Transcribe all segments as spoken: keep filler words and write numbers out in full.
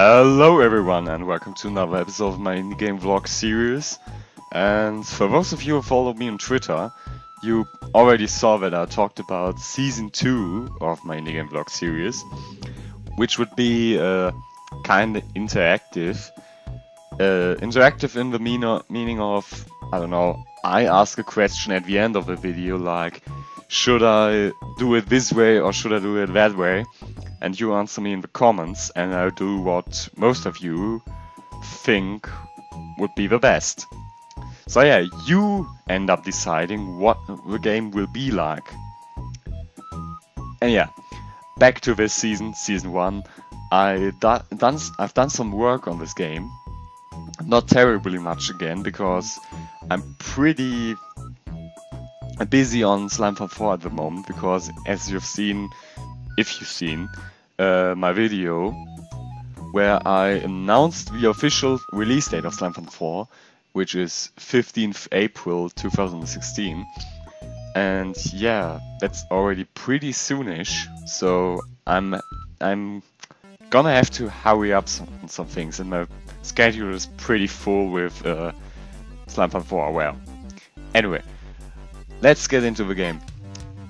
Hello everyone and welcome to another episode of my Indie Game Vlog series. And for those of you who follow me on Twitter, you already saw that I talked about Season two of my Indie Game Vlog series, which would be uh, kind of interactive. Uh, interactive in the meaner, meaning of, I don't know, I ask a question at the end of the video like, should I do it this way or should I do it that way? And you answer me in the comments, and I'll do what most of you think would be the best. So yeah, you end up deciding what the game will be like. And yeah, back to this season, season one. I do done, I've done some work on this game. Not terribly much again, because I'm pretty busy on Slimefun four at the moment, because as you've seen, if you've seen uh, my video where I announced the official release date of Slimefun four, which is fifteenth April two thousand sixteen, and yeah, that's already pretty soonish. So I'm I'm gonna have to hurry up some some things, and my schedule is pretty full with uh, Slimefun four. Well, anyway, let's get into the game.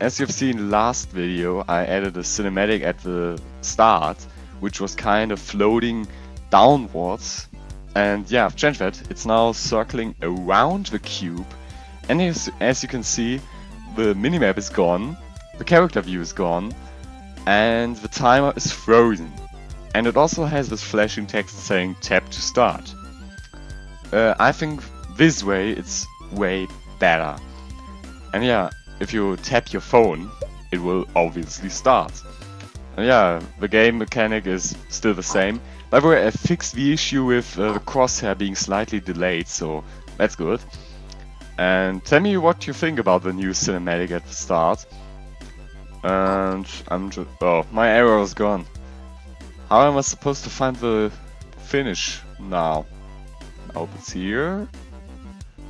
As you've seen last video, I added a cinematic at the start, which was kind of floating downwards, and yeah, I've changed that. It's now circling around the cube, and as, as you can see, the minimap is gone, the character view is gone, and the timer is frozen. And it also has this flashing text saying tap to start. Uh, I think this way it's way better. And yeah, if you tap your phone, it will obviously start. And yeah, the game mechanic is still the same. By the way, I fixed the issue with uh, the crosshair being slightly delayed, so that's good. And tell me what you think about the new cinematic at the start. And I'm just... oh, my arrow is gone. How am I supposed to find the finish now? I hope it's here.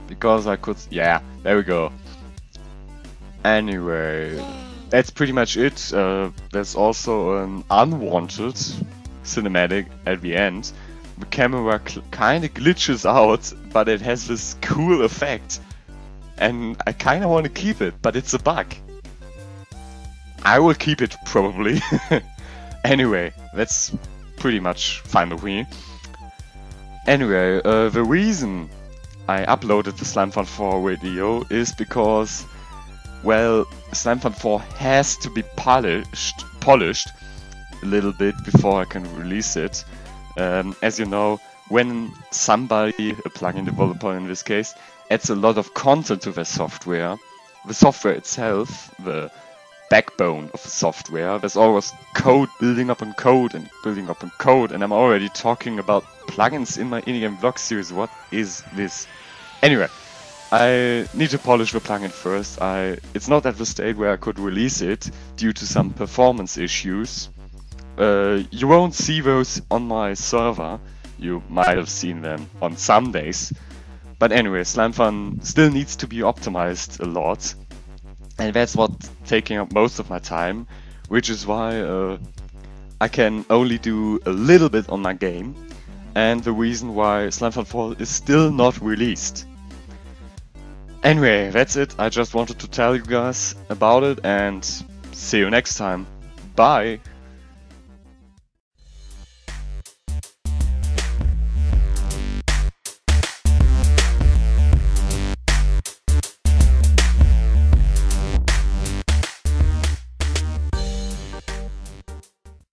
Because I could... yeah, there we go. Anyway, that's pretty much it. Uh, there's also an unwanted cinematic at the end. The camera kind of glitches out, but it has this cool effect. And I kind of want to keep it, but it's a bug. I will keep it, probably. Anyway, that's pretty much fine with me. Anyway, uh, the reason I uploaded the Slimefun four video is because... well, Slimefun four has to be polished, polished a little bit before I can release it. Um, as you know, when somebody, a plugin developer in this case, adds a lot of content to their software, the software itself, the backbone of the software, there's always code building up on code and building up on code, and I'm already talking about plugins in my Indie Game Vlog series. What is this? Anyway. I need to polish the plugin first. I, it's not at the state where I could release it due to some performance issues. Uh, you won't see those on my server. You might have seen them on some days. But anyway, Slimefun still needs to be optimized a lot. And that's what's taking up most of my time, which is why uh, I can only do a little bit on my game. And the reason why Slimefun four is still not released. Anyway, that's it. I just wanted to tell you guys about it, and see you next time. Bye!